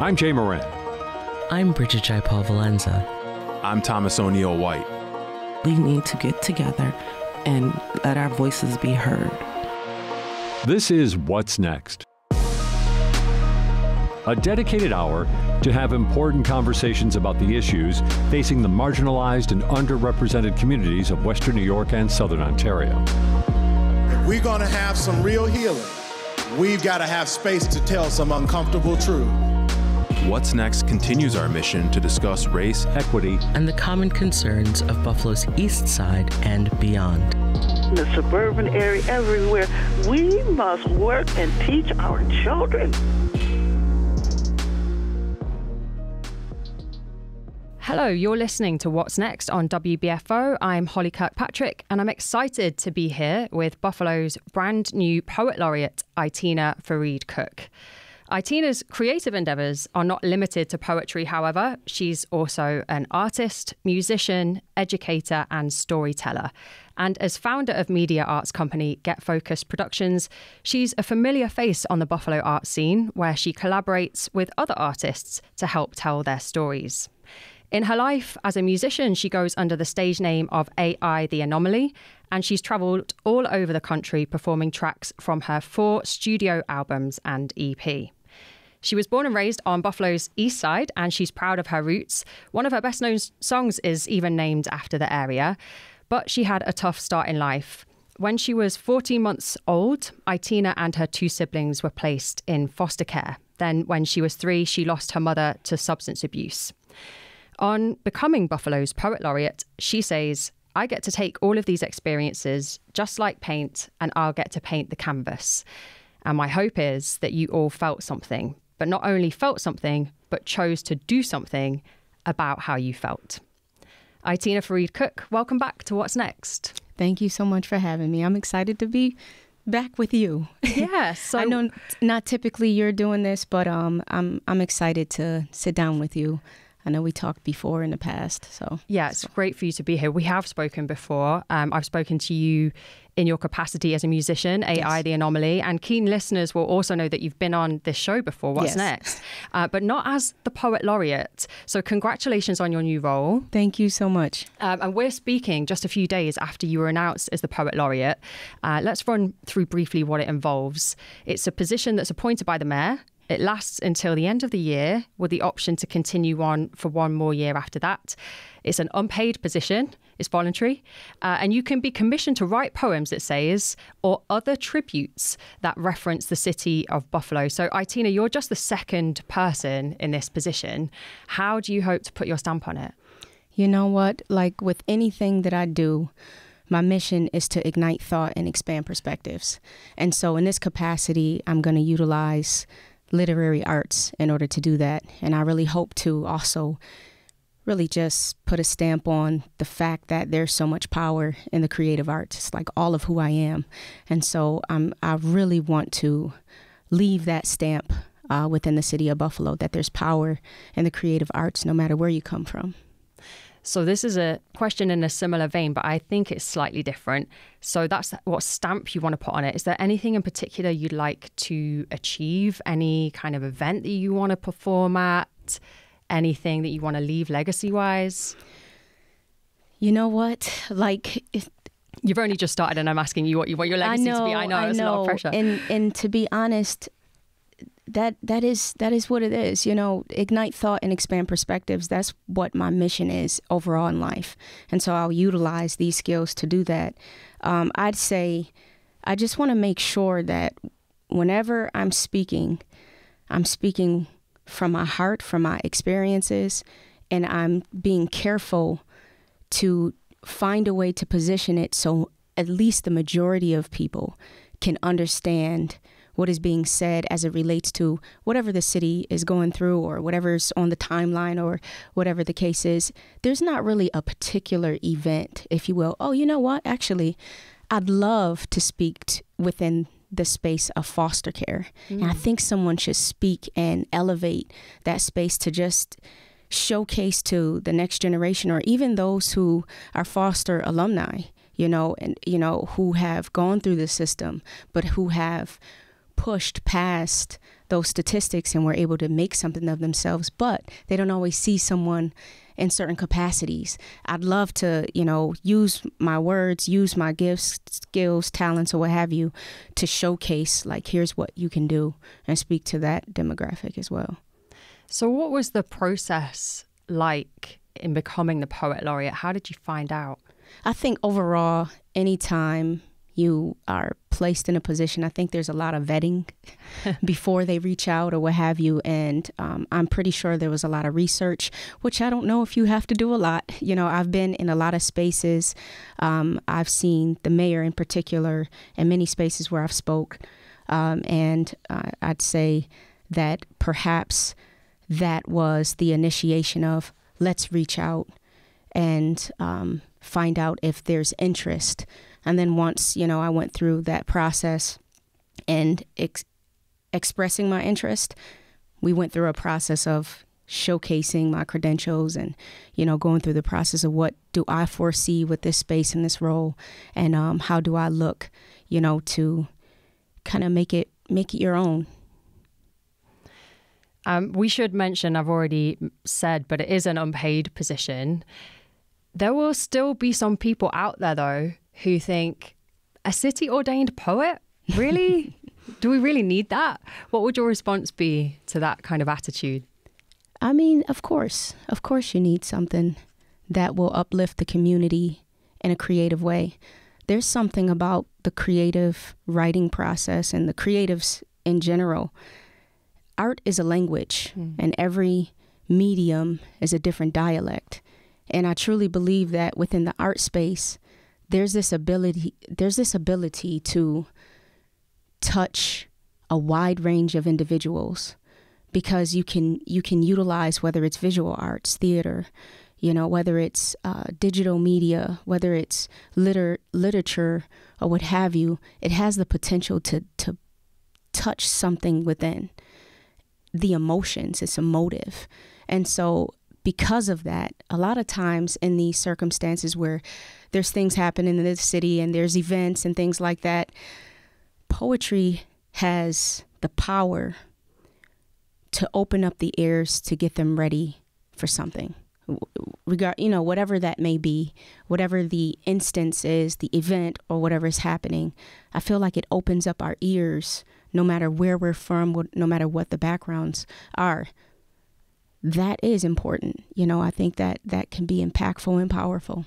I'm Jay Moran. I'm Bridget J. Paul Valenza. I'm Thomas O'Neill White. We need to get together and let our voices be heard. This is What's Next? A dedicated hour to have important conversations about the issues facing the marginalized and underrepresented communities of Western New York and Southern Ontario. If we're going to have some real healing, we've got to have space to tell some uncomfortable truth. What's Next continues our mission to discuss race, equity, and the common concerns of Buffalo's East Side and beyond. In the suburban area, everywhere, we must work and teach our children. Hello, you're listening to What's Next on WBFO. I'm Holly Kirkpatrick, and I'm excited to be here with Buffalo's brand new Poet Laureate, Aitina Fareed-Cooke. Aitina's creative endeavours are not limited to poetry, however. She's also an artist, musician, educator and storyteller. And as founder of media arts company Get Focus Productions, she's a familiar face on the Buffalo art scene, where she collaborates with other artists to help tell their stories. In her life as a musician, she goes under the stage name of AI the Anomaly, and she's travelled all over the country performing tracks from her 4 studio albums and EP. She was born and raised on Buffalo's East Side, and she's proud of her roots. One of her best-known songs is even named after the area, but she had a tough start in life. When she was 14 months old, Aitina and her 2 siblings were placed in foster care. Then when she was 3, she lost her mother to substance abuse. On becoming Buffalo's Poet Laureate, she says, "I get to take all of these experiences just like paint, and I'll get to paint the canvas. And my hope is that you all felt something, but not only felt something, but chose to do something about how you felt." Aitina Fareed-Cooke, welcome back to What's Next. Thank you so much for having me. I'm excited to be back with you. Yeah, so I know not typically you're doing this, but I'm excited to sit down with you. I know we talked before in the past, so... Yeah, it's great for you to be here. We have spoken before. I've spoken to you in your capacity as a musician, AI yes. the Anomaly, and keen listeners will also know that you've been on this show before, What's yes. Next? But not as the Poet Laureate. So congratulations on your new role. Thank you so much. And we're speaking just a few days after you were announced as the Poet Laureate. Let's run through briefly what it involves. It's a position that's appointed by the mayor. It lasts until the end of the year, with the option to continue on for 1 more year after that. It's an unpaid position, it's voluntary, and you can be commissioned to write poems, it says, or other tributes that reference the city of Buffalo. So, Aitina, you're just the 2nd person in this position. How do you hope to put your stamp on it? You know what? Like with anything that I do, my mission is to ignite thought and expand perspectives. And so in this capacity, I'm going to utilize literary arts in order to do that. And I really hope to also really just put a stamp on the fact that there's so much power in the creative arts. It's like all of who I am. And so I really want to leave that stamp within the city of Buffalo, that there's power in the creative arts no matter where you come from. So this is a question in a similar vein, but I think it's slightly different. So that's what stamp you want to put on it. Is there anything in particular you'd like to achieve? Any kind of event that you want to perform at? Anything that you want to leave legacy-wise? You know what? Like... You've only just started and I'm asking you what you want your legacy to be. I know. It's a lot of pressure. And to be honest... That is what it is, you know, ignite thought and expand perspectives. That's what my mission is overall in life. And so I'll utilize these skills to do that. I'd say I just want to make sure that whenever I'm speaking from my heart, from my experiences, and I'm being careful to find a way to position it so at least the majority of people can understand what is being said as it relates to whatever the city is going through or whatever's on the timeline or whatever the case is. There's not really a particular event, if you will. Oh, you know what? Actually, I'd love to speak within the space of foster care. Mm. And I think someone should speak and elevate that space to just showcase to the next generation or even those who are foster alumni, you know, who have gone through the system, but who have pushed past those statistics and were able to make something of themselves, but they don't always see someone in certain capacities. I'd love to, you know, use my words, use my gifts, skills, talents, or what have you, to showcase, like, here's what you can do, and speak to that demographic as well. So what was the process like in becoming the Poet Laureate? How did you find out? I think overall, anytime you are placed in a position, I think there's a lot of vetting before they reach out or what have you. And I'm pretty sure there was a lot of research, which I don't know if you have to do a lot. You know, I've been in a lot of spaces. I've seen the mayor in particular in many spaces where I've spoke. And I'd say that perhaps that was the initiation of, let's reach out and find out if there's interest. And then once, you know, I went through that process and expressing my interest, we went through a process of showcasing my credentials and, you know, going through the process of what do I foresee with this space and this role, and how do I look, you know, to kind of make it your own. We should mention, I've already said, but it is an unpaid position. There will still be some people out there, though, who think, a city-ordained poet? Really? Do we really need that? What would your response be to that kind of attitude? I mean, of course. Of course you need something that will uplift the community in a creative way. There's something about the creative writing process and the creatives in general. Art is a language, and every medium is a different dialect. And I truly believe that within the art space, there's this ability to touch a wide range of individuals, because you can utilize, whether it's visual arts, theater, you know, whether it's digital media, whether it's literature or what have you, it has the potential to touch something within the emotions. It's emotive. And so because of that, a lot of times in these circumstances where there's things happening in the city and there's events and things like that, poetry has the power to open up the ears to get them ready for something. You know, whatever that may be, whatever the instance is, the event or whatever is happening, I feel like it opens up our ears, no matter where we're from, no matter what the backgrounds are. That is important. You know, I think that that can be impactful and powerful.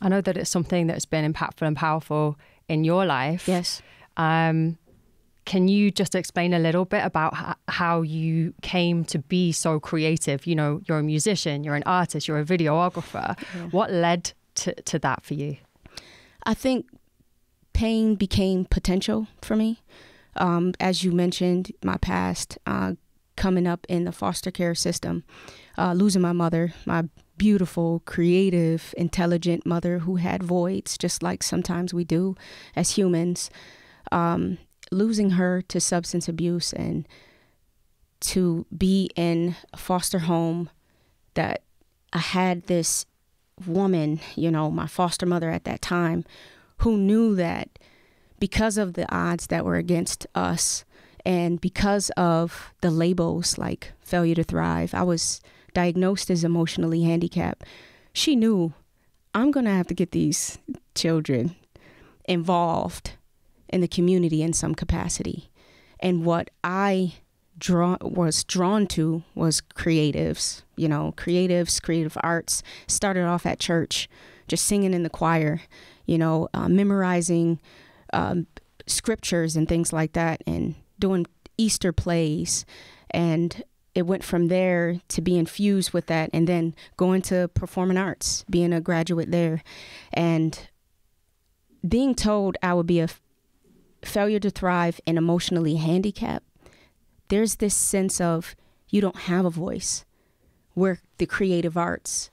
I know that it's something that's been impactful and powerful in your life. Yes. Can you just explain a little bit about how you came to be so creative? You know, you're a musician, you're an artist, you're a videographer. Yeah. What led to that for you? I think pain became potential for me. As you mentioned, my past, coming up in the foster care system, losing my mother, my beautiful, creative, intelligent mother who had voids, just like sometimes we do as humans, losing her to substance abuse, and to be in a foster home that I had this woman, you know, my foster mother at that time, who knew that because of the odds that were against us, and because of the labels like failure to thrive, I was diagnosed as emotionally handicapped. She knew, I'm going to have to get these children involved in the community in some capacity. And what I was drawn to was creatives, you know, creative arts. Started off at church, just singing in the choir, you know, memorizing scriptures and things like that, and doing Easter plays. And it went from there to be infused with that, and then going to performing arts, being a graduate there, and being told I would be a failure to thrive and emotionally handicapped. There's this sense of, you don't have a voice, where the creative arts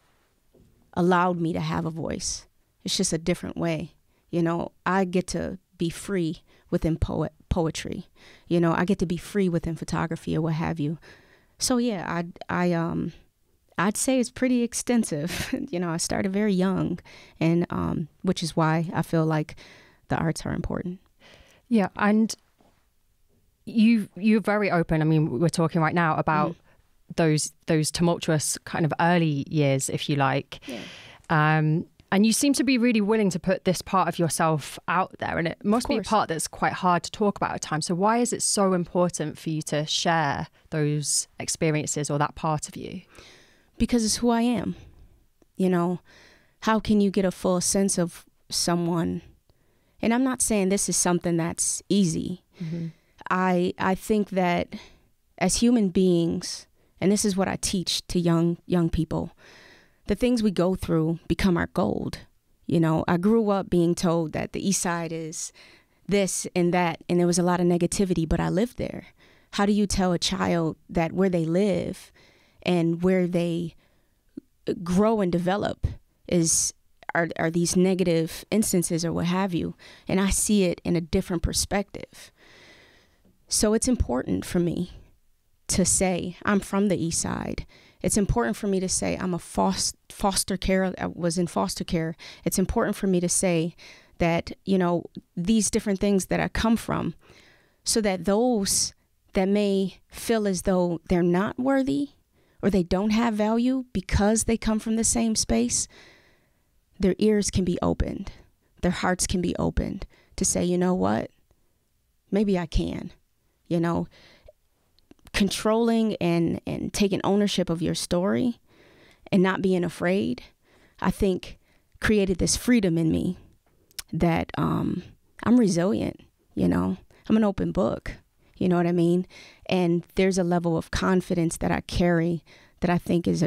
allowed me to have a voice. It's just a different way. You know, I get to be free within poetry. You know, I get to be free within photography or what have you. So yeah, I'd say it's pretty extensive. You know, I started very young, and which is why I feel like the arts are important. Yeah, and You're very open. I mean, we're talking right now about those tumultuous kind of early years, if you like. Yeah. And you seem to be really willing to put this part of yourself out there. And it must be a part that's quite hard to talk about at times. So why is it so important for you to share those experiences or that part of you? Because it's who I am. You know, how can you get a full sense of someone? And I'm not saying this is something that's easy. Mm-hmm. I think that as human beings, and this is what I teach to young people, the things we go through become our gold. You know, I grew up being told that the East Side is this and that, and there was a lot of negativity, but I lived there. How do you tell a child that where they live and where they grow and develop are these negative instances or what have you? And I see it in a different perspective. So it's important for me to say I'm from the East Side. It's important for me to say I'm a foster care. I was in foster care. It's important for me to say that, you know, these different things that I come from, so that those that may feel as though they're not worthy or they don't have value because they come from the same space, their ears can be opened, their hearts can be opened to say, you know what, maybe I can, you know. Controlling and taking ownership of your story and not being afraid, I think, created this freedom in me that I'm resilient, you know. I'm an open book, you know what I mean? And there's a level of confidence that I carry that I think is,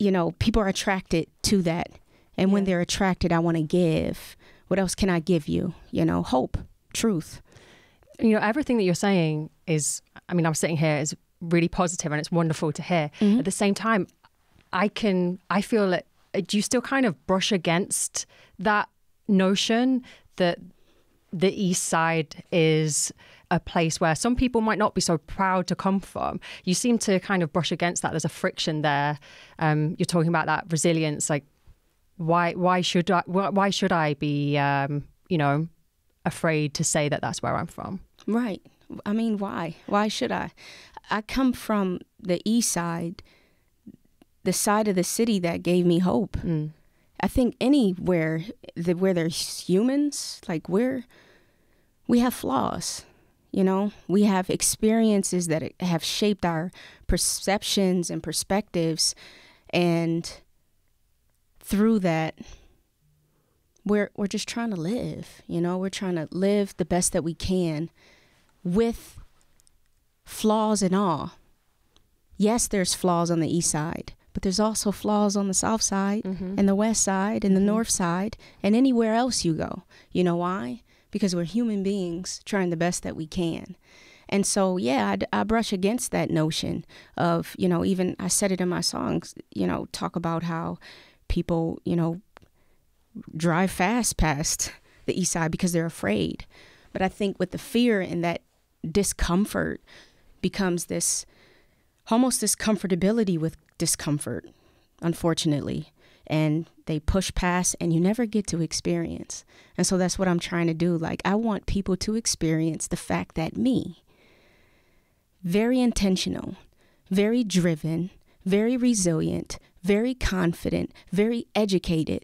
you know, people are attracted to that. And when they're attracted, I want to give. What else can I give you? You know, hope, truth. You know, everything that you're saying is, I mean, I'm sitting here, is really positive and it's wonderful to hear. Mm-hmm. At the same time, I feel like, do you still kind of brush against that notion that the East Side is a place where some people might not be so proud to come from? You seem to kind of brush against that. There's a friction there. You're talking about that resilience. Like, why should I be, you know, afraid to say that that's where I'm from? Right. I mean, why? Why should I? I come from the East Side, the side of the city that gave me hope. Mm. I think anywhere that where there's humans, like we have flaws, you know, we have experiences that have shaped our perceptions and perspectives. And through that, we're just trying to live, you know, we're trying to live the best that we can with flaws and all. Yes, there's flaws on the East Side, but there's also flaws on the South Side and the West Side and the North Side and anywhere else you go. You know why? Because we're human beings trying the best that we can. And so, yeah, I brush against that notion of, you know, even I said it in my songs, you know, talk about how people, you know, drive fast past the East Side because they're afraid. But I think with the fear and that discomfort becomes this almost this comfortability with discomfort, unfortunately. And they push past and you never get to experience. And so that's what I'm trying to do. Like, I want people to experience the fact that me, very intentional, very driven, very resilient, very confident, very educated,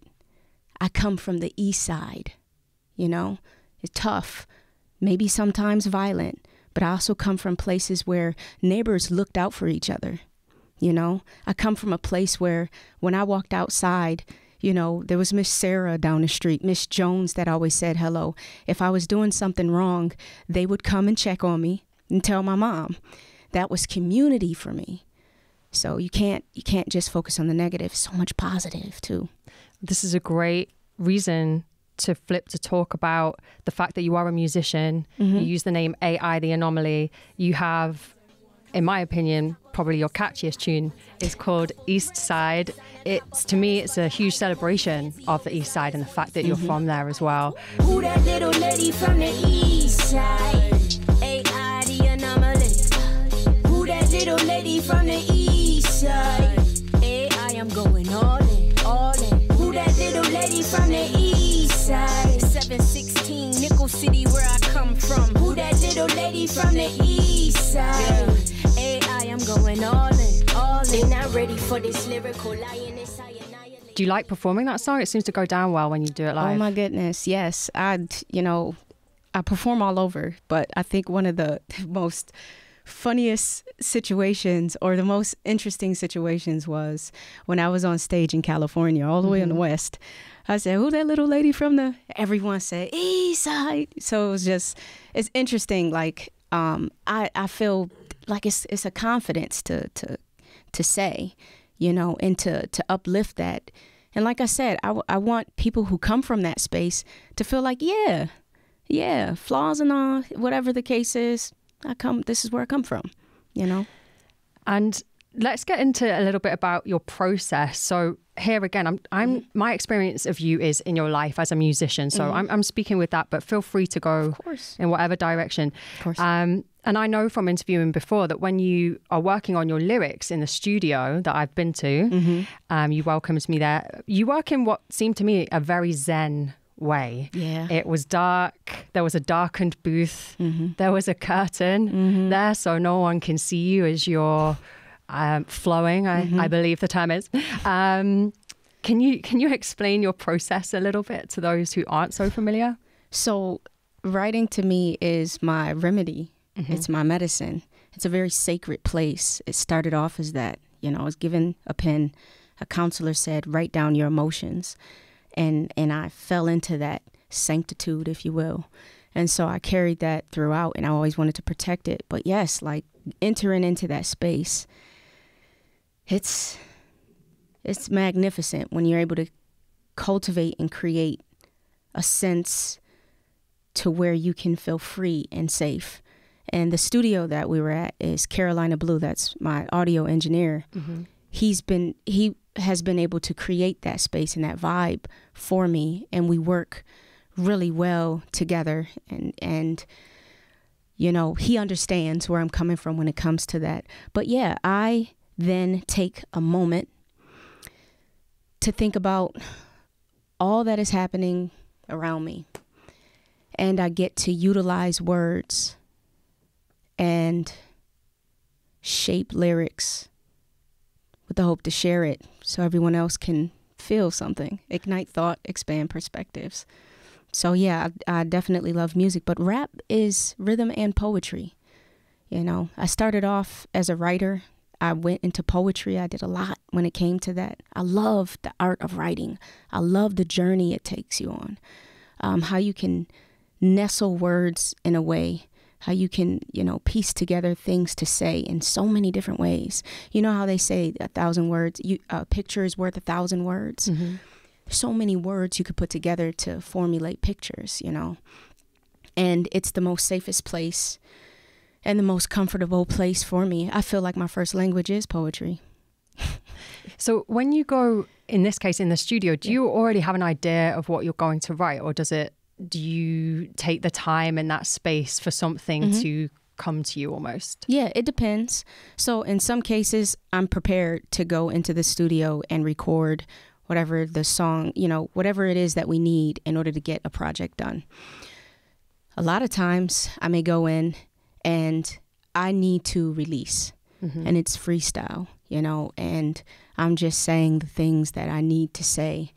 I come from the East Side, you know, it's tough, maybe sometimes violent, but I also come from places where neighbors looked out for each other. You know, I come from a place where when I walked outside, you know, there was Miss Sarah down the street, Miss Jones that always said hello. If I was doing something wrong, they would come and check on me and tell my mom. That was community for me. So you can't just focus on the negative, so much positive too. This is a great reason to flip to talk about the fact that you are a musician. Mm-hmm. You use the name AI the Anomaly. You have, in my opinion, probably your catchiest tune is called East Side. It's, to me, it's a huge celebration of the East Side and the fact that you're from there as well. Who that little lady from the East Side? AI the Anomaly. Who that little lady from the East Side? AI, I'm going all in, all in. Little lady from the East Side, 716 Nickel City where I come from. Who that from the east side. AI, I'm going all in, all in. Not ready for this lyrical lioness. Do you like performing that song? It seems to go down well when you do it live. Oh my goodness, yes. I perform all over, but I think one of the most funniest situations or the most interesting situations was when I was on stage in California, all the way in the West. I said, "Who that little lady from the?" Everyone said, "East Side." So it was just, it's interesting. Like I feel like it's a confidence to say, you know, and to uplift that. And like I said, I want people who come from that space to feel like, yeah, flaws and all, whatever the case is. This is where I come from, you know. And let's get into a little bit about your process. So here again, my experience of you is in your life as a musician. So I'm speaking with that, but feel free to go in whatever direction. Of course. And I know from interviewing before that when you are working on your lyrics in the studio that I've been to, you welcomed me there. You work in what seemed to me a very zen way. Yeah. It was dark. There was a darkened booth. There was a curtain there so no one can see you as you're flowing, I believe the term is. Can you explain your process a little bit to those who aren't so familiar? So writing to me is my remedy. It's my medicine. It's a very sacred place. It started off as that. You know, I was given a pen. A counselor said, "Write down your emotions." And I fell into that sanctitude, if you will. And so I carried that throughout, and I always wanted to protect it. But yes, like entering into that space, it's magnificent when you're able to cultivate and create a sense to where you can feel free and safe. And the studio that we were at is Carolina Blue. That's my audio engineer. He has been able to create that space and that vibe for me, and we work really well together, and you know, he understands where I'm coming from when it comes to that. But yeah, I then take a moment to think about all that is happening around me, and I get to utilize words and shape lyrics with the hope to share it so everyone else can feel something, ignite thought, expand perspectives. So yeah, I definitely love music, but rap is rhythm and poetry. You know, I started off as a writer. I went into poetry. I did a lot when it came to that. I love the art of writing. I love the journey it takes you on, how you can nestle words in a way, how you can, you know, piece together things to say in so many different ways. You know how they say 1,000 words, a picture is worth 1,000 words. So many words you could put together to formulate pictures, you know. And it's the most safest place and the most comfortable place for me. I feel like my first language is poetry. So when you go, in this case, in the studio, do you already have an idea of what you're going to write, or do you take the time in that space for something to come to you almost? Yeah, it depends. So in some cases, I'm prepared to go into the studio and record whatever the song, you know, whatever it is that we need in order to get a project done. A lot of times I may go in and I need to release and it's freestyle, you know, and I'm just saying the things that I need to say.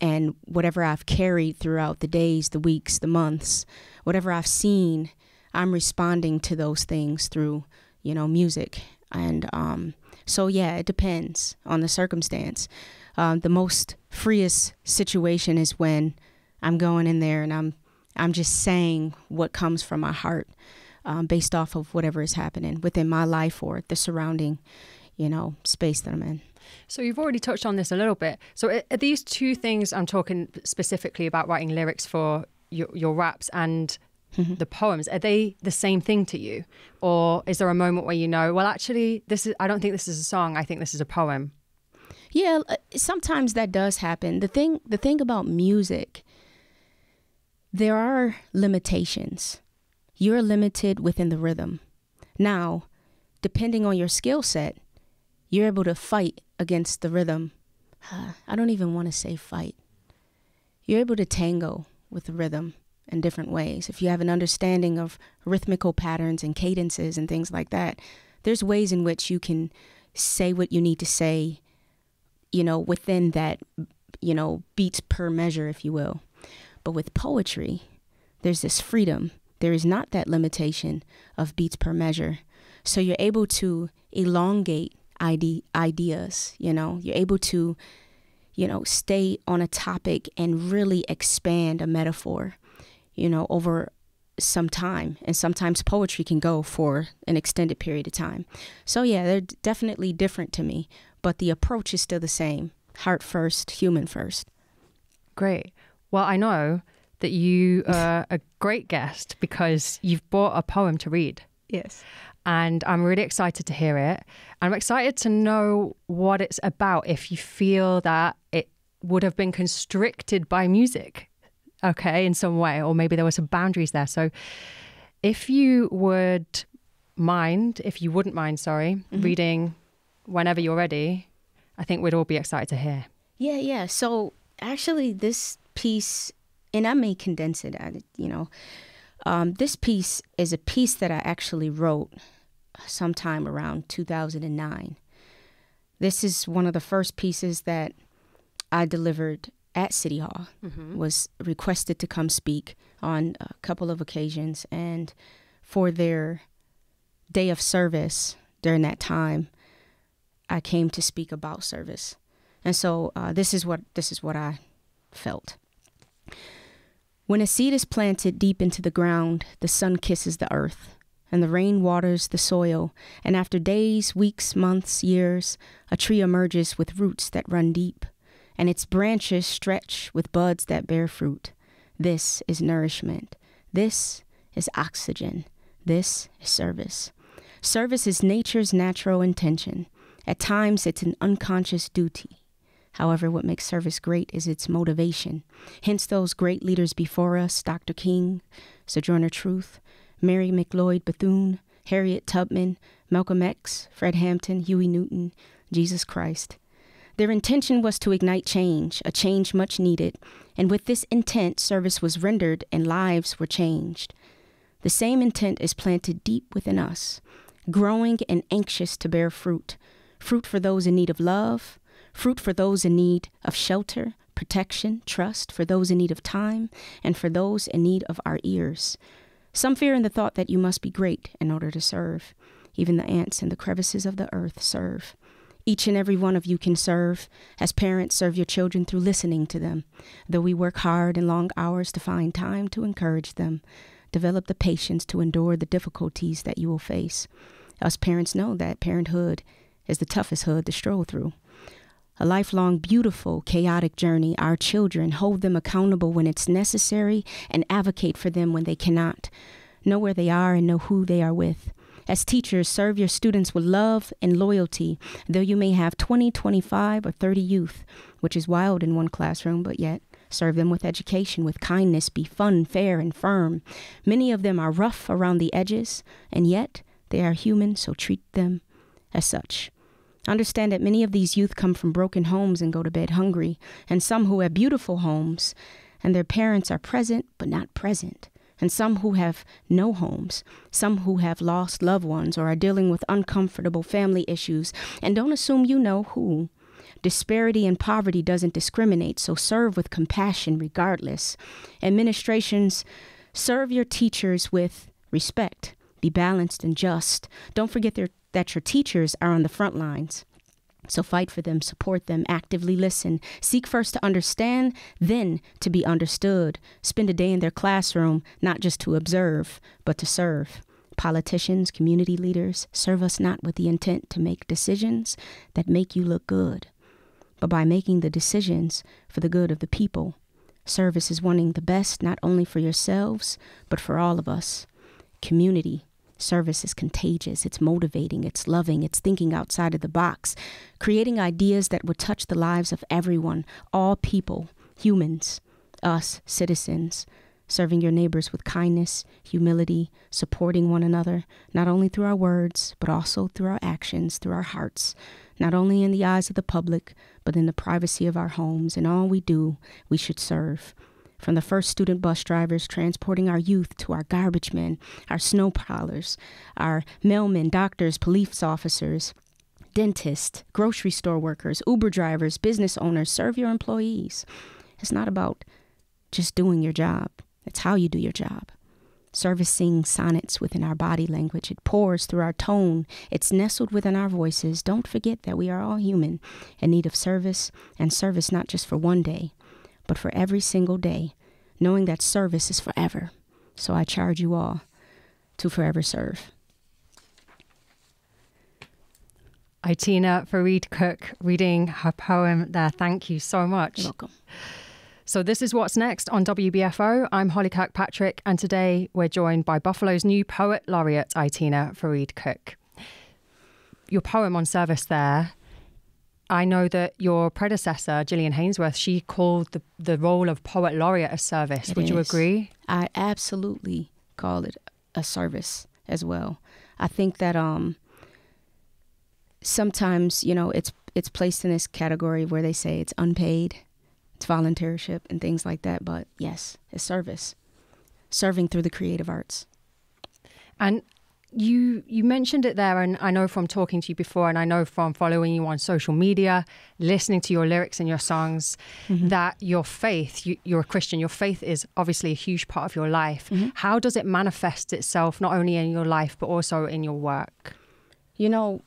And whatever I've carried throughout the days, the weeks, the months, whatever I've seen, I'm responding to those things through, you know, music. And so, yeah, it depends on the circumstance. The most freest situation is when I'm going in there and I'm just saying what comes from my heart based off of whatever is happening within my life or the surrounding, you know, space that I'm in. So you've already touched on this a little bit. So are these two things, I'm talking specifically about writing lyrics for your raps and the poems, are they the same thing to you? Or is there a moment where you know, well, actually, I don't think this is a song. I think this is a poem. Yeah, sometimes that does happen. The thing about music, there are limitations. You're limited within the rhythm. Now, depending on your skill set, you're able to fight against the rhythm. I don't even want to say fight. You're able to tango with the rhythm in different ways. If you have an understanding of rhythmical patterns and cadences and things like that, there's ways in which you can say what you need to say, you know, within that, you know, beats per measure, if you will. But with poetry, there's this freedom. There is not that limitation of beats per measure. So you're able to elongate ideas, you know, you're able to, you know, stay on a topic and really expand a metaphor, you know, over some time. And sometimes poetry can go for an extended period of time. So yeah, they're definitely different to me, but the approach is still the same. Heart first, human first. Great. Well, I know that you are a great guest because you've brought a poem to read. Yes. And I'm really excited to hear it. I'm excited to know what it's about, if you feel that it would have been constricted by music, okay, in some way, or maybe there were some boundaries there. So if you would mind, if you wouldn't mind, sorry, reading whenever you're ready, I think we'd all be excited to hear. Yeah, yeah. So actually this piece, and I may condense it, you know, this piece is a piece that I actually wrote sometime around 2009. This is one of the first pieces that I delivered at City Hall. Was requested to come speak on a couple of occasions, and for their day of service during that time, I came to speak about service. And so this is what I felt. When a seed is planted deep into the ground, the sun kisses the earth, and the rain waters the soil, and after days, weeks, months, years, a tree emerges with roots that run deep, and its branches stretch with buds that bear fruit. This is nourishment. This is oxygen. This is service. Service is nature's natural intention. At times, it's an unconscious duty. However, what makes service great is its motivation. Hence those great leaders before us, Dr. King, Sojourner Truth, Mary McLeod Bethune, Harriet Tubman, Malcolm X, Fred Hampton, Huey Newton, Jesus Christ. Their intention was to ignite change, a change much needed, and with this intent, service was rendered and lives were changed. The same intent is planted deep within us, growing and anxious to bear fruit, fruit for those in need of love, fruit for those in need of shelter, protection, trust, for those in need of time, and for those in need of our ears. Some fear in the thought that you must be great in order to serve. Even the ants in the crevices of the earth serve. Each and every one of you can serve. As parents, serve your children through listening to them. Though we work hard and long hours to find time to encourage them, develop the patience to endure the difficulties that you will face. Us parents know that parenthood is the toughest hood to stroll through. A lifelong, beautiful, chaotic journey. Our children, hold them accountable when it's necessary and advocate for them when they cannot. Know where they are and know who they are with. As teachers, serve your students with love and loyalty, though you may have 20, 25, or 30 youth, which is wild in one classroom, but yet serve them with education, with kindness, be fun, fair, and firm. Many of them are rough around the edges, and yet they are human, so treat them as such. Understand that many of these youth come from broken homes and go to bed hungry, and some who have beautiful homes, and their parents are present but not present. And some who have no homes, some who have lost loved ones or are dealing with uncomfortable family issues, and don't assume you know who. Disparity and poverty doesn't discriminate, so serve with compassion regardless. Administrations, serve your teachers with respect. Be balanced and just. Don't forget that your teachers are on the front lines. So fight for them, support them, actively listen, seek first to understand, then to be understood. Spend a day in their classroom, not just to observe, but to serve. Politicians, community leaders, serve us not with the intent to make decisions that make you look good, but by making the decisions for the good of the people. Service is wanting the best, not only for yourselves, but for all of us. Community. Service is contagious, it's motivating, it's loving, it's thinking outside of the box, creating ideas that would touch the lives of everyone, all people, humans, us, citizens, serving your neighbors with kindness, humility, supporting one another, not only through our words, but also through our actions, through our hearts, not only in the eyes of the public, but in the privacy of our homes. In all we do, we should serve. from the first student bus drivers transporting our youth to our garbage men, our snow plowers, our mailmen, doctors, police officers, dentists, grocery store workers, Uber drivers, business owners. Serve your employees. It's not about just doing your job. It's how you do your job. Service sings sonnets within our body language. It pours through our tone. It's nestled within our voices. Don't forget that we are all human in need of service, and service not just for one day, but for every single day, knowing that service is forever. So I charge you all to forever serve. Aitina Fareed-Cooke reading her poem there. Thank you so much. You're welcome. So this is What's Next on WBFO. I'm Holly Kirkpatrick, and today we're joined by Buffalo's new poet laureate, Aitina Fareed-Cooke. Your poem on service there, I know that your predecessor, Jillian Hainsworth, she called the role of poet laureate a service. It Would is. You agree? I absolutely call it a service as well. I think that sometimes, you know, it's placed in this category where they say it's unpaid. It's volunteership and things like that, but yes, it's service. Serving through the creative arts. And you mentioned it there, and I know from talking to you before, and I know from following you on social media, listening to your lyrics and your songs, mm-hmm. that your faith, you're a Christian, your faith is obviously a huge part of your life. Mm-hmm. How does it manifest itself, not only in your life, but also in your work? You know,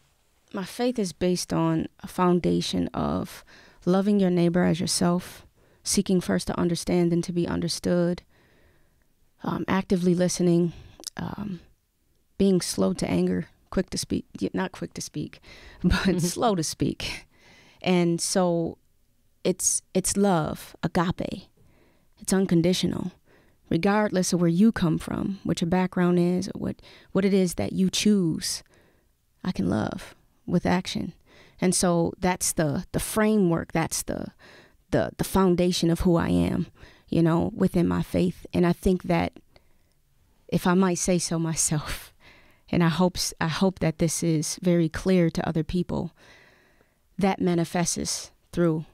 my faith is based on a foundation of loving your neighbor as yourself, seeking first to understand and to be understood, actively listening, being slow to anger, quick to speak, not quick to speak, but slow to speak. And so it's love, agape. It's unconditional, regardless of where you come from, what your background is, or what it is that you choose. I can love with action. And so that's the framework, that's the foundation of who I am, you know, within my faith. And I think that, if I might say so myself, and I hope that this is very clear to other people, that manifests through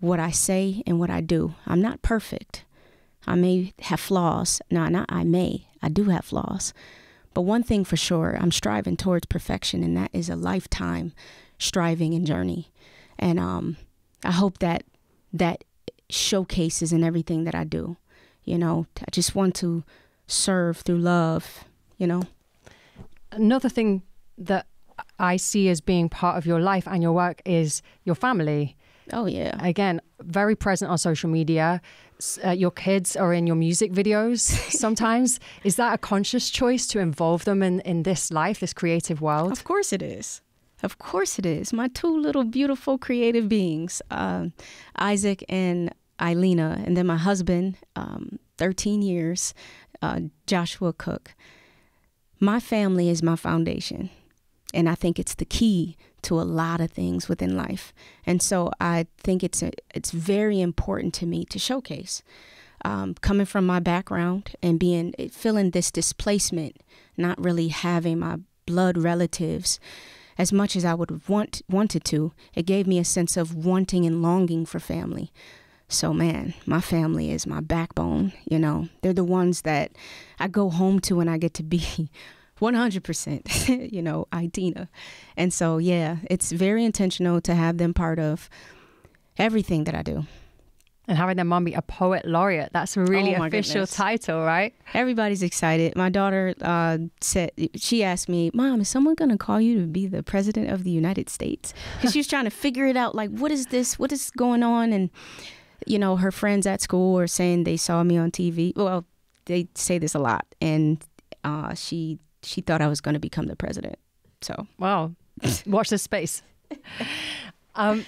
what I say and what I do. I'm not perfect. I may have flaws. No, not I may. I do have flaws. But one thing for sure, I'm striving towards perfection, and that is a lifetime striving and journey. And I hope that showcases in everything that I do. You know, I just want to serve through love, you know. Another thing that I see as being part of your life and your work is your family. Oh, yeah. Again, very present on social media. Your kids are in your music videos sometimes. Is that a conscious choice to involve them in this life, this creative world? Of course it is. Of course it is. My two little beautiful creative beings, Isaac and Aitina, and then my husband, 13 years, Joshua Cook. My family is my foundation, and I think it's the key to a lot of things within life. And so I think it's very important to me to showcase, coming from my background and feeling this displacement, not really having my blood relatives as much as I would have wanted to. It gave me a sense of wanting and longing for family. So, man, my family is my backbone, you know. They're the ones that I go home to when I get to be 100%, you know, Aitina. And so, yeah, it's very intentional to have them part of everything that I do. And having their mom be a poet laureate, that's a really official title, right? Everybody's excited. My daughter said, she asked me, Mom, is someone going to call you to be the president of the United States? Because she was trying to figure it out, like, what is this? What is going on? And, you know, her friends at school are saying they saw me on TV. Well, they say this a lot. And she thought I was going to become the president. So. Wow. Watch this space. And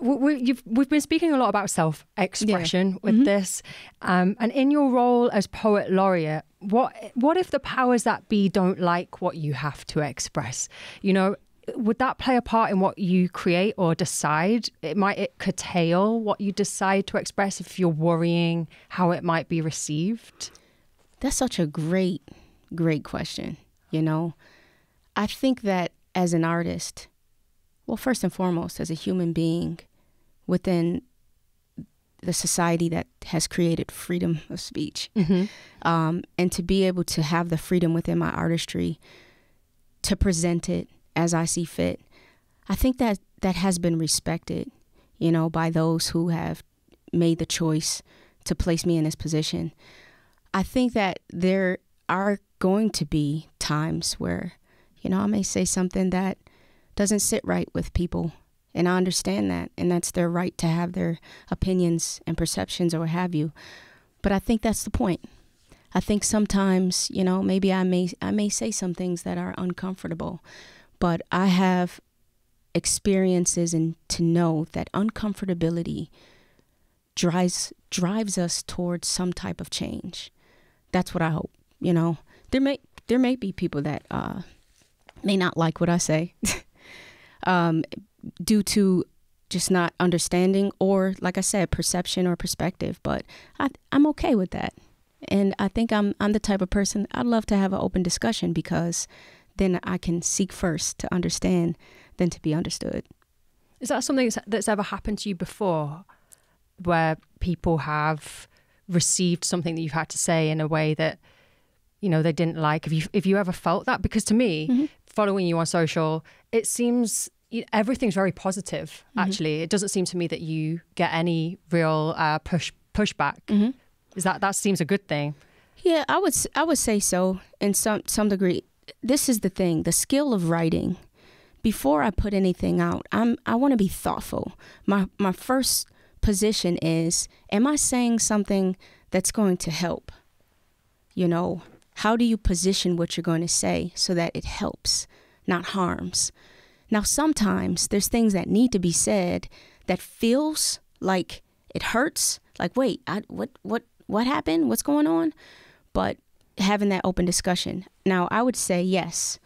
we've been speaking a lot about self-expression, yeah. with mm-hmm. this, and in your role as poet laureate, what if the powers that be don't like what you have to express? You know, would that play a part in what you create or decide? It might curtail what you decide to express if you're worrying how it might be received? That's such a great question. You know, I think that as an artist, well, first and foremost, as a human being, within the society that has created freedom of speech. Mm-hmm. And to be able to have the freedom within my artistry to present it as I see fit, I think that that has been respected, you know, by those who have made the choice to place me in this position. I think that there are going to be times where, you know, I may say something that doesn't sit right with people. And I understand that, and that's their right to have their opinions and perceptions or what have you. But I think that's the point. I think sometimes, you know, maybe I may say some things that are uncomfortable, but I have experiences and to know that uncomfortability drives us towards some type of change. That's what I hope. You know, there may be people that may not like what I say. Due to just not understanding or, like I said, perception or perspective. But I'm okay with that. And I think I'm the type of person, I'd love to have an open discussion, because then I can seek first to understand than to be understood. Is that something that's ever happened to you before, where people have received something that you've had to say in a way that, you know, they didn't like? Have you ever felt that? Because to me, mm-hmm. following you on social, it seems... everything's very positive, actually. Mm-hmm. It doesn't seem to me that you get any real pushback. Mm-hmm. Is that seems a good thing? Yeah, I would say so in some degree. This is the thing, the skill of writing. Before I put anything out, I want to be thoughtful. My first position is, am I saying something that's going to help? You know, how do you position what you're going to say so that it helps, not harms? Now, sometimes there's things that need to be said that feels like it hurts. Like, wait, what happened? What's going on? But having that open discussion. Now, I would say, yes,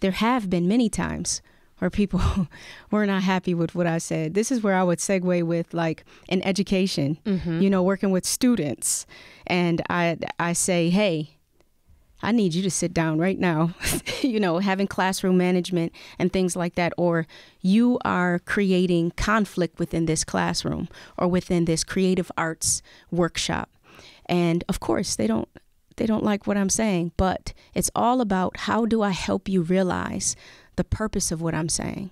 there have been many times where people were not happy with what I said. This is where I would segue with, like, in education, mm-hmm. you know, working with students. And I say, hey, I need you to sit down right now, you know, having classroom management and things like that, or you are creating conflict within this classroom or within this creative arts workshop. And of course, they don't like what I'm saying, but it's all about, how do I help you realize the purpose of what I'm saying?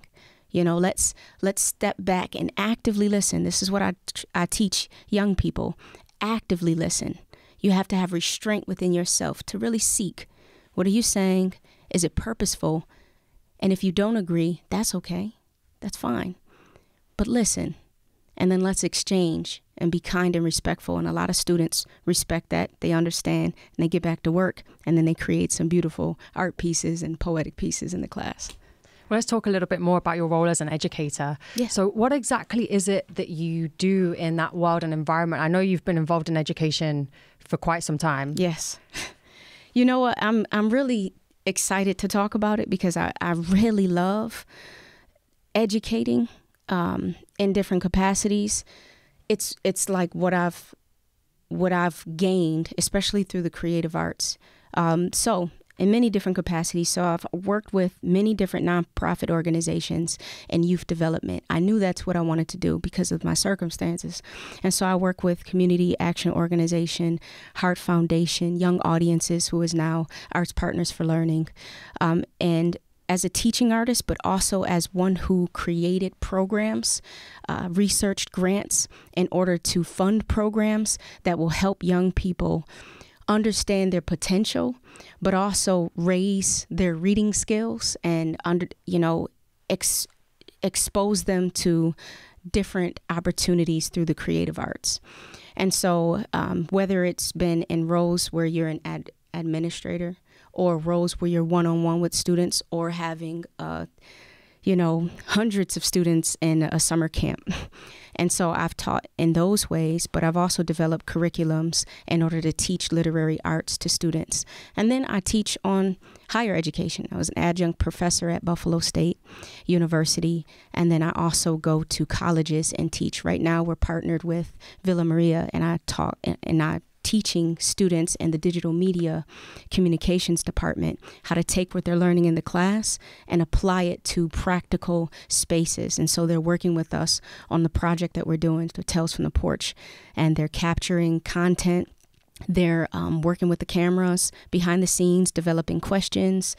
You know, let's step back and actively listen. This is what I teach young people, actively listen. You have to have restraint within yourself to really seek, what are you saying? Is it purposeful? And if you don't agree, that's okay. That's fine. But listen, and then let's exchange and be kind and respectful. And a lot of students respect that. They understand, and they get back to work, and then they create some beautiful art pieces and poetic pieces in the class. Well, let's talk a little bit more about your role as an educator. Yeah. So what exactly is it that you do in that world and environment? I know you've been involved in education for quite some time. Yes. You know what? I'm really excited to talk about it, because I really love educating in different capacities. It's like what I've gained, especially through the creative arts. So in many different capacities. So I've worked with many different nonprofit organizations and youth development. I knew that's what I wanted to do because of my circumstances. And so I work with Community Action Organization, Heart Foundation, Young Audiences, who is now Arts Partners for Learning. And as a teaching artist, but also as one who created programs, researched grants in order to fund programs that will help young people understand their potential, but also raise their reading skills and expose them to different opportunities through the creative arts. And so whether it's been in roles where you're an administrator, or roles where you're one-on-one with students, or having you know, hundreds of students in a summer camp. And so I've taught in those ways, but I've also developed curriculums in order to teach literary arts to students. And then I teach on higher education. I was an adjunct professor at Buffalo State University. And then I also go to colleges and teach. Right now we're partnered with Villa Maria, and I teaching students in the digital media communications department how to take what they're learning in the class and apply it to practical spaces. And so they're working with us on the project that we're doing, the Tales from the Porch, and they're capturing content. They're working with the cameras behind the scenes, developing questions,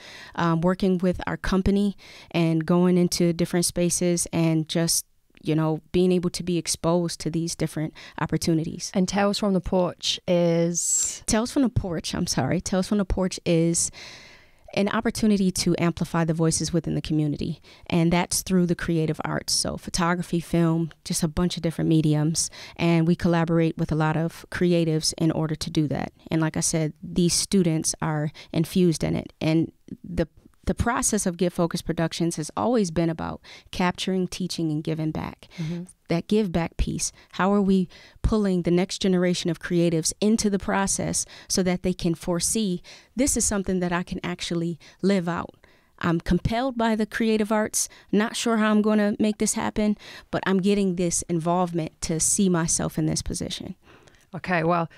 working with our company and going into different spaces and just, you know, being able to be exposed to these different opportunities. And Tales from the Porch is? Tales from the Porch is an opportunity to amplify the voices within the community. And that's through the creative arts. So photography, film, just a bunch of different mediums. And we collaborate with a lot of creatives in order to do that. And like I said, these students are infused in it. And the process of Get Focus Productions has always been about capturing, teaching, and giving back. Mm-hmm. That give back piece. How are we pulling the next generation of creatives into the process so that they can foresee this is something that I can actually live out? I'm compelled by the creative arts, not sure how I'm going to make this happen, but I'm getting this involvement to see myself in this position. Okay, well,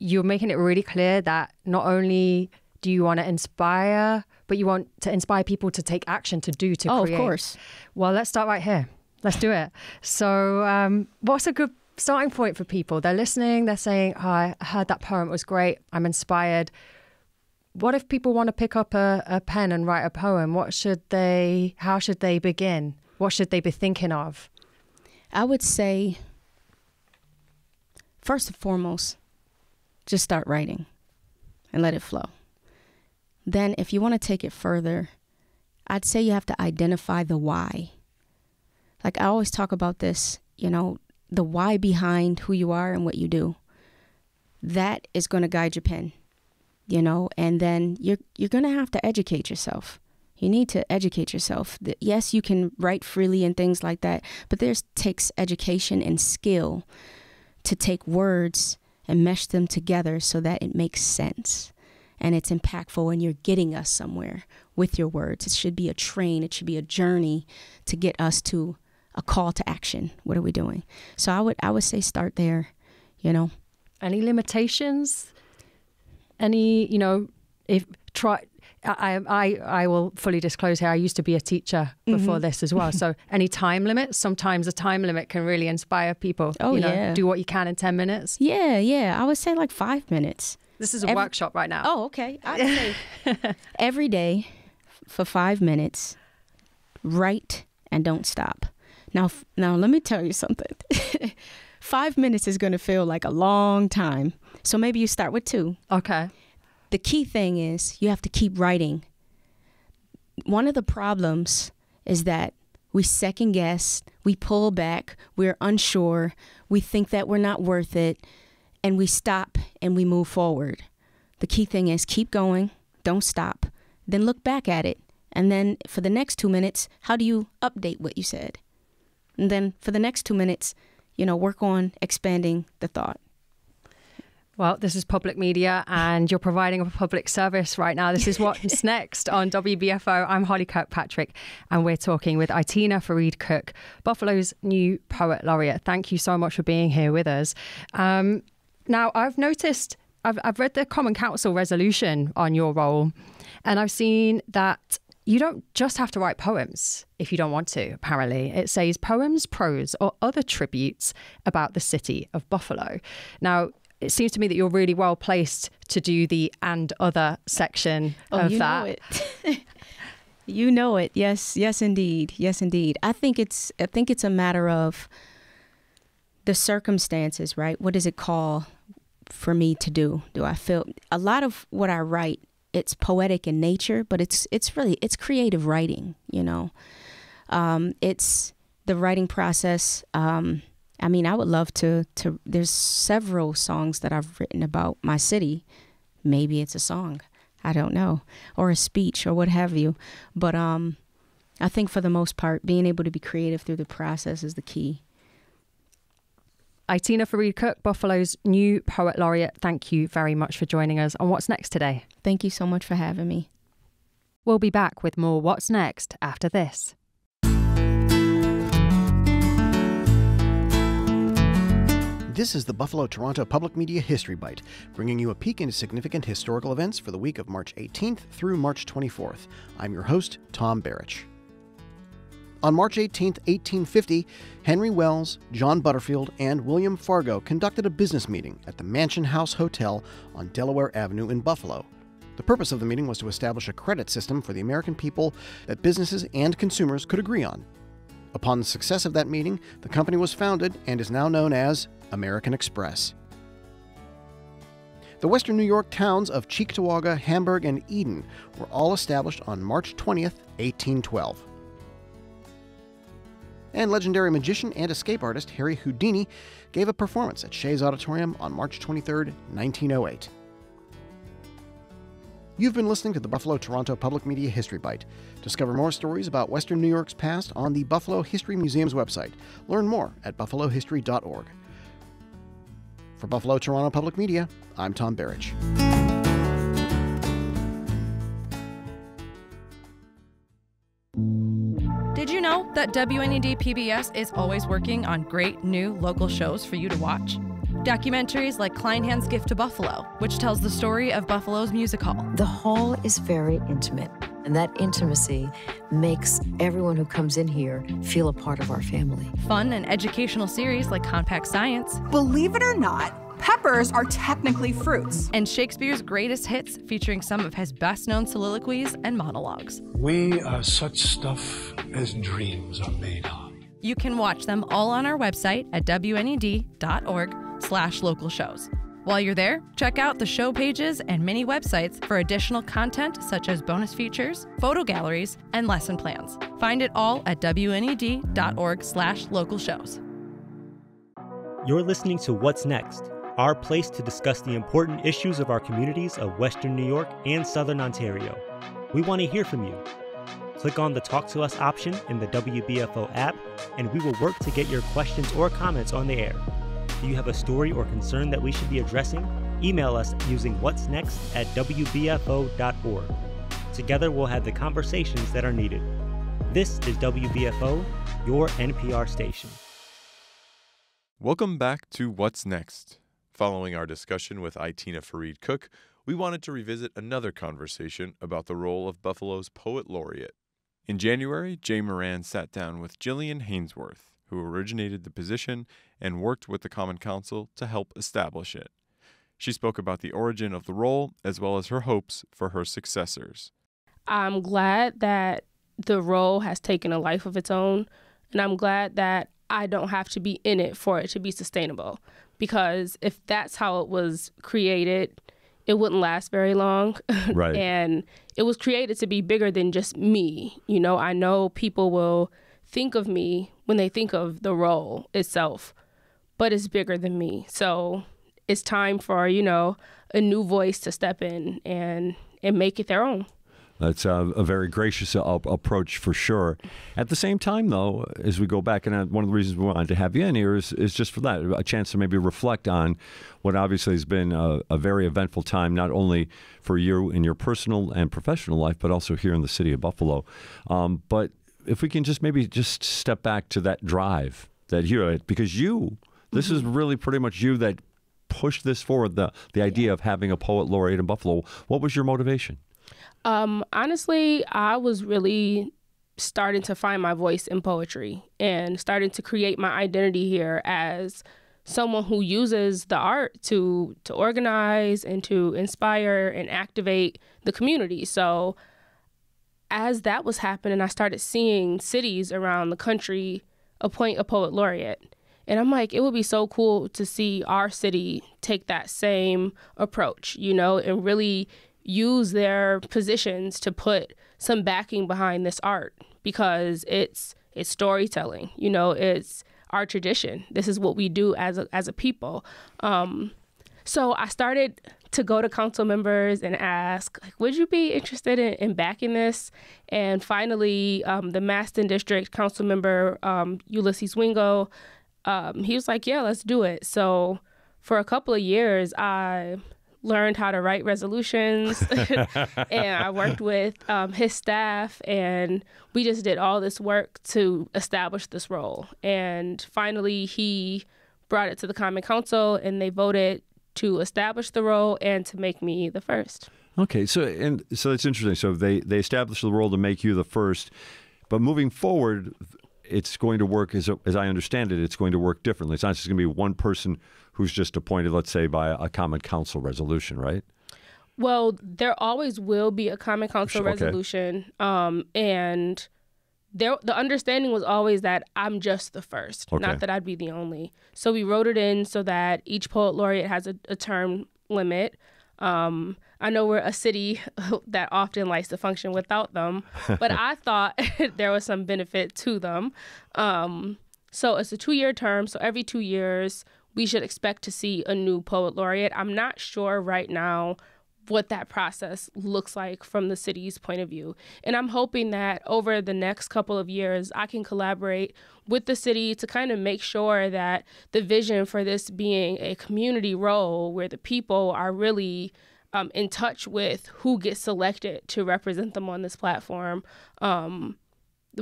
you're making it really clear that not only do you want to inspire, but you want to inspire people to take action, to do, to create. Oh, of course. Well, let's start right here. Let's do it. So what's a good starting point for people? They're listening, they're saying, oh, I heard that poem, it was great, I'm inspired. What if people want to pick up a pen and write a poem? What should they, how should they begin? What should they be thinking of? I would say, first and foremost, just start writing and let it flow. Then if you want to take it further, I'd say you have to identify the why. Like I always talk about this, you know, the why behind who you are and what you do. That is going to guide your pen, you know, and then you're going to have to educate yourself. You need to educate yourself. Yes, you can write freely and things like that, but there's takes education and skill to take words and mesh them together so that it makes sense. And it's impactful and you're getting us somewhere with your words. It should be a train. It should be a journey to get us to a call to action. What are we doing? So I would say start there, you know. Any limitations? Any, you know, if try, I will fully disclose here, I used to be a teacher before this as well. So any time limits? Sometimes a time limit can really inspire people. Oh, you know, yeah. Do what you can in 10 minutes. Yeah, yeah. I would say like 5 minutes. This is a workshop right now. Oh, okay. I'd say every day for 5 minutes, write and don't stop. Now let me tell you something. 5 minutes is going to feel like a long time. So maybe you start with 2. Okay. The key thing is you have to keep writing. One of the problems is that we second guess, we pull back, we're unsure, we think that we're not worth it. And we stop and we move forward. The key thing is keep going, don't stop, then look back at it. And then for the next 2 minutes, how do you update what you said? And then for the next 2 minutes, you know, work on expanding the thought. Well, this is public media and you're providing a public service right now. This is What's Next on WBFO. I'm Holly Kirkpatrick and we're talking with Aitina Fareed-Cooke, Buffalo's new poet laureate. Thank you so much for being here with us. Now, I've noticed, I've read the Common Council resolution on your role, and I've seen that you don't just have to write poems if you don't want to, apparently. It says poems, prose, or other tributes about the city of Buffalo. Now, it seems to me that you're really well placed to do the and other section of that. Know it. You know it. Yes, yes, indeed. Yes, indeed. I think it's a matter of the circumstances, right? What does it call for me to do? Do I feel a lot of what I write, it's poetic in nature, but it's really creative writing, you know. It's the writing process. I mean, I would love to there's several songs that I've written about my city. Maybe it's a song, I don't know, or a speech or what have you. But I think for the most part, being able to be creative through the process is the key. Aitina Fareed-Cooke, Buffalo's new poet laureate, thank you very much for joining us on What's Next today. Thank you so much for having me. We'll be back with more What's Next after this. This is the Buffalo-Toronto Public Media History Bite, bringing you a peek into significant historical events for the week of March 18th through March 24th. I'm your host, Tom Barrich. On March 18th, 1850, Henry Wells, John Butterfield, and William Fargo conducted a business meeting at the Mansion House Hotel on Delaware Avenue in Buffalo. The purpose of the meeting was to establish a credit system for the American people that businesses and consumers could agree on. Upon the success of that meeting, the company was founded and is now known as American Express. The Western New York towns of Cheektowaga, Hamburg, and Eden were all established on March 20th, 1812. And legendary magician and escape artist Harry Houdini gave a performance at Shea's Auditorium on March 23rd, 1908. You've been listening to the Buffalo-Toronto Public Media History Bite. Discover more stories about Western New York's past on the Buffalo History Museum's website. Learn more at buffalohistory.org. For Buffalo-Toronto Public Media, I'm Tom Barrich. Did you know that WNED PBS is always working on great new local shows for you to watch? Documentaries like Kleinhan's Gift to Buffalo, which tells the story of Buffalo's music hall. The hall is very intimate, and that intimacy makes everyone who comes in here feel a part of our family. Fun and educational series like Compact Science. Believe it or not, peppers are technically fruits. And Shakespeare's Greatest Hits, featuring some of his best-known soliloquies and monologues. We are such stuff as dreams are made of. You can watch them all on our website at WNED.org/local shows. While you're there, check out the show pages and mini websites for additional content such as bonus features, photo galleries, and lesson plans. Find it all at WNED.org/local shows. You're listening to What's Next, our place to discuss the important issues of our communities of Western New York and Southern Ontario. We want to hear from you. Click on the Talk to Us option in the WBFO app, and we will work to get your questions or comments on the air. Do you have a story or concern that we should be addressing? Email us using whatsnext@wbfo.org. Together, we'll have the conversations that are needed. This is WBFO, your NPR station. Welcome back to What's Next. Following our discussion with Aitina Fareed-Cooke, we wanted to revisit another conversation about the role of Buffalo's poet laureate. In January, Jay Moran sat down with Jillian Hainsworth, who originated the position and worked with the Common Council to help establish it. She spoke about the origin of the role as well as her hopes for her successors. I'm glad that the role has taken a life of its own, and I'm glad that I don't have to be in it for it to be sustainable, because if that's how it was created, it wouldn't last very long. Right. And it was created to be bigger than just me. You know, I know people will think of me when they think of the role itself, but it's bigger than me. So it's time for, you know, a new voice to step in and make it their own. That's a very gracious approach for sure. At the same time, though, as we go back, and one of the reasons we wanted to have you in here is just for that, a chance to maybe reflect on what obviously has been a very eventful time, not only for you in your personal and professional life, but also here in the city of Buffalo. But if we can just maybe just step back to that drive that you, because you, this is really pretty much you that pushed this forward, the idea of having a poet laureate in Buffalo. What was your motivation? Honestly, I was really starting to find my voice in poetry and starting to create my identity here as someone who uses the art to organize and to inspire and activate the community. So as that was happening, I started seeing cities around the country appoint a poet laureate. And I'm like, it would be so cool to see our city take that same approach, you know, and really use their positions to put some backing behind this art, because it's storytelling, you know, it's our tradition. This is what we do as a people. So I started to go to council members and ask, like, would you be interested in backing this? And finally, the Maston District council member, Ulysses Wingo, he was like, yeah, let's do it. So for a couple of years, I learned how to write resolutions and I worked with his staff, and we just did all this work to establish this role. And finally, he brought it to the Common Council, and they voted to establish the role and to make me the first. Okay, so that's interesting. So they established the role to make you the first, but moving forward, it's going to work, as I understand it, it's going to work differently. It's not just going to be one person who's just appointed, let's say, by a Common Council resolution, right? Well, there always will be a Common Council resolution, and the understanding was always that I'm just the first, not that I'd be the only. So we wrote it in so that each poet laureate has a term limit. I know we're a city that often likes to function without them, but I thought there was some benefit to them. So it's a 2-year term. So every 2 years, we should expect to see a new poet laureate. I'm not sure right now what that process looks like from the city's point of view. And I'm hoping that over the next couple of years, I can collaborate with the city to kind of make sure that the vision for this being a community role where the people are really in touch with who gets selected to represent them on this platform,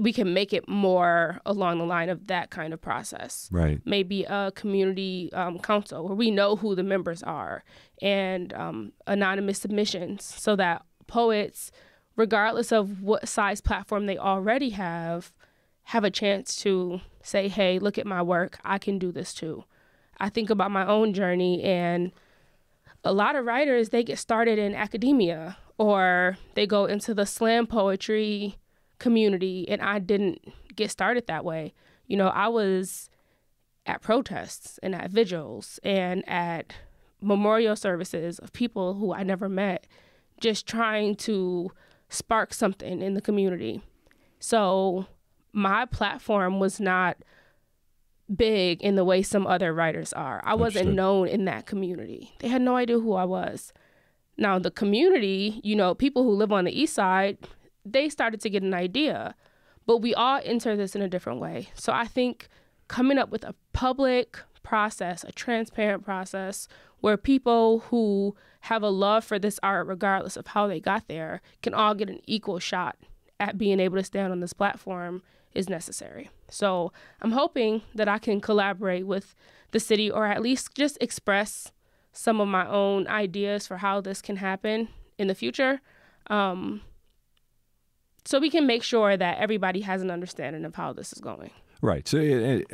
we can make it more along the line of that kind of process. Right. Maybe a community council where we know who the members are, and anonymous submissions so that poets, regardless of what size platform they already have a chance to say, hey, look at my work. I can do this too. I think about my own journey, and a lot of writers, they get started in academia or they go into the slam poetry community, and I didn't get started that way. You know, I was at protests and at vigils and at memorial services of people who I never met, just trying to spark something in the community. So my platform was not big in the way some other writers are. I wasn't known in that community. They had no idea who I was. Now the community, you know, people who live on the east side, they started to get an idea, but we all enter this in a different way. So I think coming up with a public process, a transparent process, where people who have a love for this art, regardless of how they got there, can all get an equal shot at being able to stand on this platform is necessary. So I'm hoping that I can collaborate with the city, or at least just express some of my own ideas for how this can happen in the future. So we can make sure that everybody has an understanding of how this is going. Right. So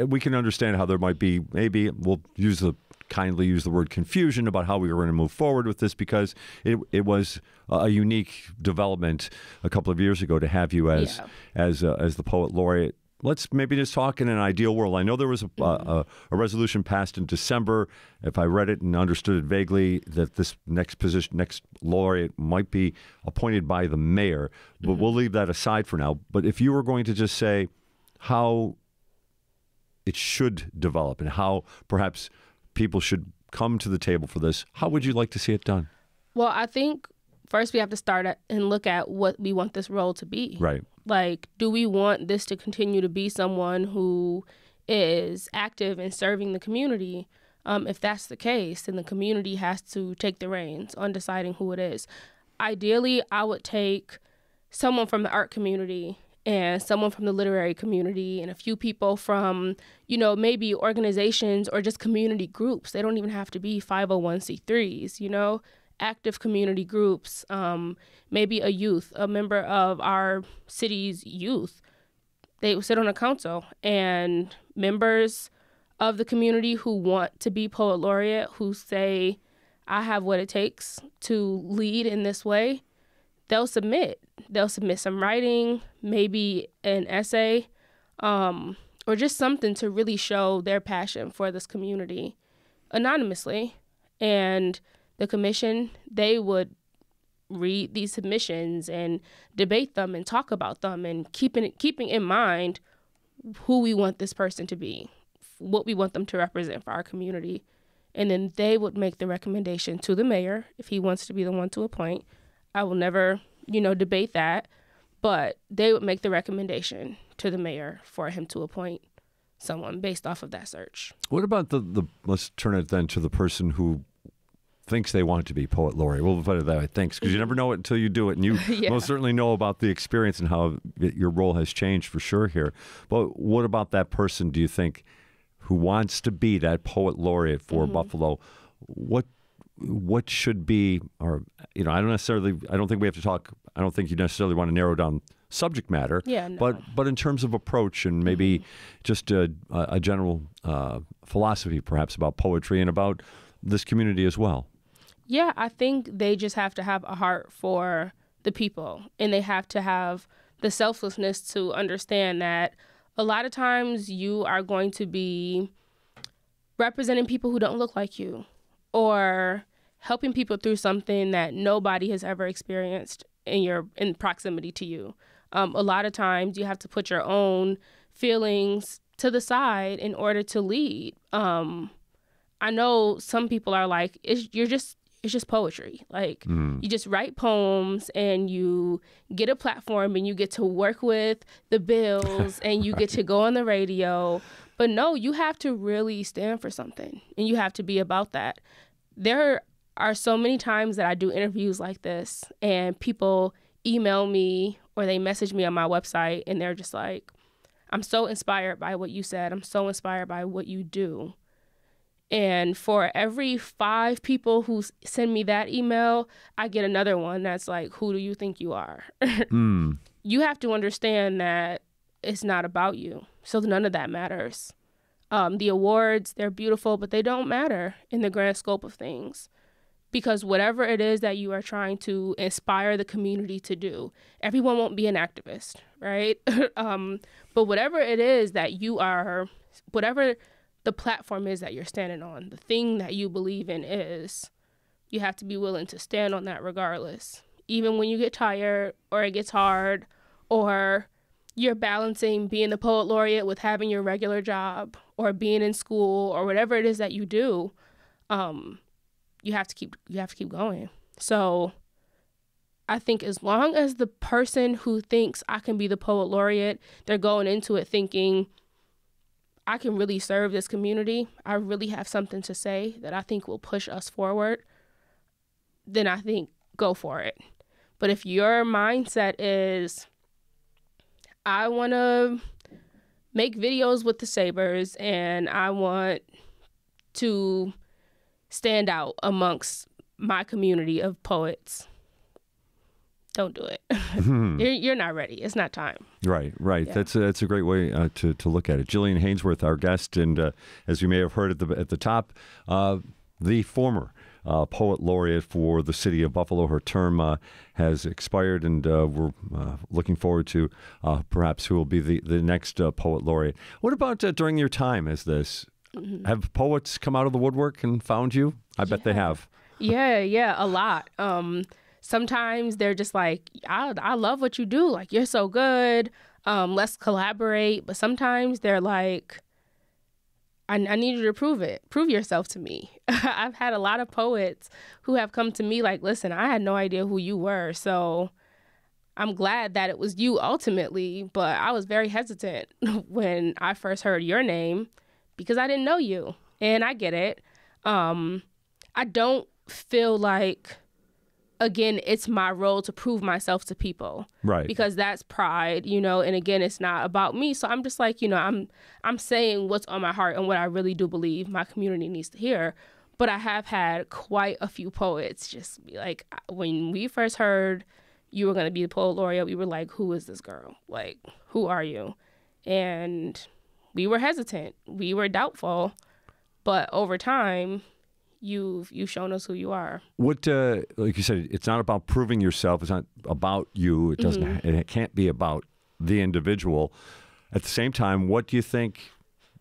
we can understand how there might be, maybe we'll kindly use the word confusion about how we were going to move forward with this, because it was a unique development a couple of years ago to have you as the poet laureate. Let's maybe just talk in an ideal world. I know there was a resolution passed in December, if I read it and understood it vaguely, that this next laureate might be appointed by the mayor. But we'll leave that aside for now. But if you were going to just say how it should develop and how perhaps people should come to the table for this, how would you like to see it done? Well, I think first we have to start and look at what we want this role to be. Right. Like, do we want this to continue to be someone who is active in serving the community? If that's the case, then the community has to take the reins on deciding who it is. Ideally, I would take someone from the art community and someone from the literary community and a few people from, you know, maybe organizations or just community groups. They don't even have to be 501c3s, you know, active community groups, maybe a youth, a member of our city's youth. They sit on a council, and members of the community who want to be poet laureate, who say, I have what it takes to lead in this way, they'll submit. They'll submit some writing, maybe an essay, or just something to really show their passion for this community anonymously. And the commission, they would read these submissions and debate them and talk about them, and keeping in mind who we want this person to be, what we want them to represent for our community. And then they would make the recommendation to the mayor if he wants to be the one to appoint. I will never, you know, debate that, but they would make the recommendation to the mayor for him to appoint someone based off of that search. What about the let's turn it then to the person who thinks they want to be poet laureate. We'll put it that way, thanks, because you never know it until you do it, and you most certainly know about the experience and how your role has changed for sure here. But what about that person, do you think, who wants to be that poet laureate for mm-hmm. Buffalo, what should be, or, you know, I don't think you necessarily want to narrow down subject matter, but in terms of approach and maybe just a general philosophy perhaps about poetry and about this community as well. Yeah, I think they just have to have a heart for the people, and they have to have the selflessness to understand that a lot of times you are going to be representing people who don't look like you, or helping people through something that nobody has ever experienced in proximity to you. A lot of times you have to put your own feelings to the side in order to lead. I know some people are like, it's just poetry. Like, you just write poems and you get a platform and you get to work with the bills and you get to go on the radio. But no, you have to really stand for something, and you have to be about that. There are so many times that I do interviews like this and people email me or they message me on my website and they're just like, I'm so inspired by what you said. I'm so inspired by what you do. And for every 5 people who send me that email, I get another one that's like, who do you think you are? You have to understand that it's not about you. So none of that matters. The awards, they're beautiful, but they don't matter in the grand scope of things. Because whatever it is that you are trying to inspire the community to do, everyone won't be an activist, right? But whatever it is that you are, whatever the platform is that you're standing on, the thing that you believe in is, you have to be willing to stand on that regardless. Even when you get tired or it gets hard, or you're balancing being the poet laureate with having your regular job or being in school or whatever it is that you do, you have to keep going. So I think as long as the person who thinks I can be the poet laureate, they're going into it thinking, I can really serve this community, I really have something to say that I think will push us forward, then I think go for it. But if your mindset is, I want to make videos with the Sabres and I want to stand out amongst my community of poets, don't do it. You're not ready. It's not time. Right. Yeah. That's a great way to look at it. Jillian Hainsworth, our guest, and as you may have heard at the top, the former poet laureate for the city of Buffalo. Her term has expired, and we're looking forward to perhaps who will be the next poet laureate. What about during your time as this? Have poets come out of the woodwork and found you? I bet they have. Yeah, a lot. Sometimes they're just like, I love what you do. Like, you're so good. Let's collaborate. But sometimes they're like, I need you to prove it. Prove yourself to me. I've had a lot of poets who have come to me like, listen, I had no idea who you were. So I'm glad that it was you ultimately. But I was very hesitant when I first heard your name because I didn't know you. And I get it. I don't feel like, again, it's my role to prove myself to people, right? Because that's pride, you know. And again, it's not about me. So I'm just like, you know, I'm saying what's on my heart and what I really do believe my community needs to hear. But I have had quite a few poets just be like, when we first heard you were going to be the poet laureate, we were like, who is this girl? Like, who are you? And we were hesitant. We were doubtful. But over time, You've shown us who you are. What, like you said, it's not about proving yourself. It's not about you. It doesn't. Mm-hmm. It can't be about the individual. At the same time, what do you think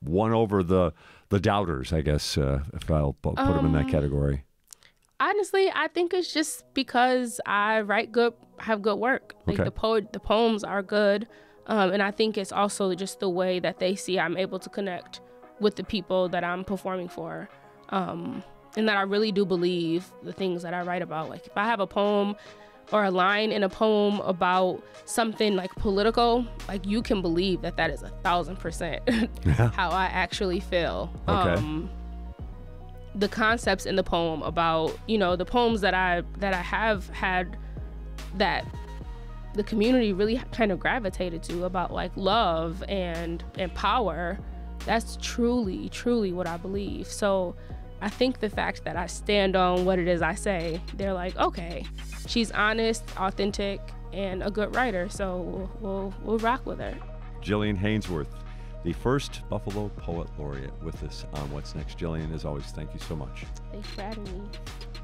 won over the doubters? I guess if I'll put them in that category. Honestly, I think it's just because I write good, have good work. Like, the poems are good, and I think it's also just the way that they see I'm able to connect with the people that I'm performing for. And that I really do believe the things that I write about. Like, if I have a poem or a line in a poem about something like political, like, you can believe that that is 1,000% how I actually feel. Okay. The concepts in the poem about, you know, the poems that I have had that the community really kind of gravitated to about, like, love and power, That's truly, truly what I believe. So I think the fact that I stand on what it is I say, they're like, okay, she's honest, authentic, and a good writer, so we'll rock with her. Jillian Hainsworth, the first Buffalo Poet Laureate, with us on What's Next. Jillian, as always, thank you so much. Thanks for having me.